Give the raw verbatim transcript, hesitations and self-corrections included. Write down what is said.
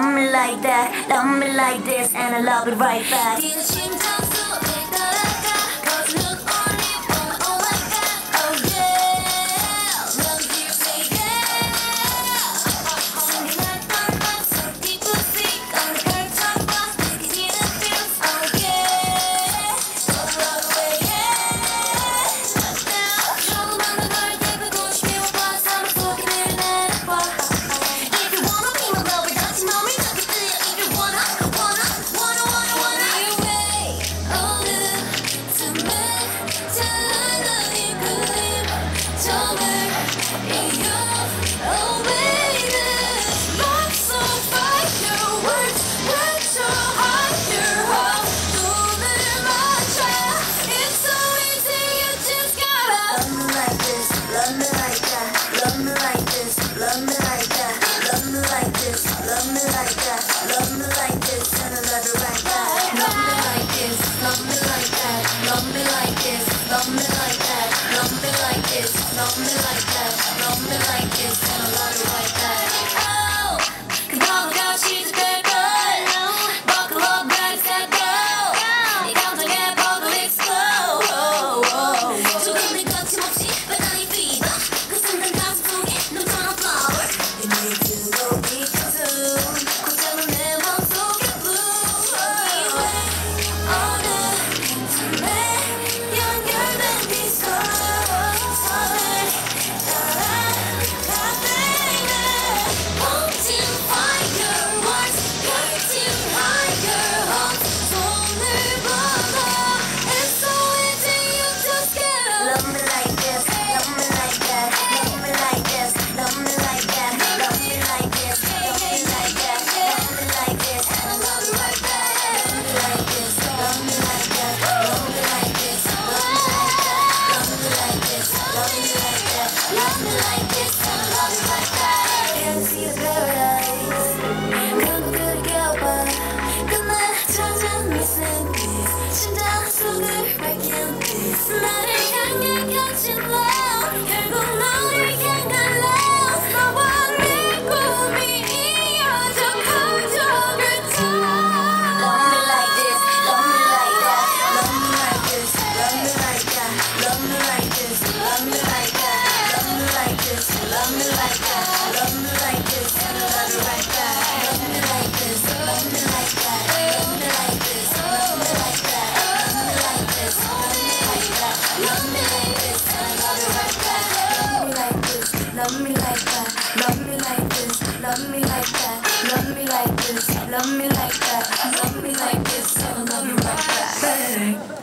Love me like that, love me like this, and I love it right back. Love me like that, love me like this, and I love you like that. Oh, cause mama got she's a bad girl. Buckle up, bags that girl. It comes like a bubble explode. Oh, oh, oh. So come and go to my feet, but I ain't feed up. Cause sometimes I'm getting no time of flower. It makes you go deep and soon. Cause telling them I'm so good blue. Anyway, all good to me. Younger than these girls. Love me like that, love me like this, love me like that, love me like this, love me like that, love me like this, and I love you like that.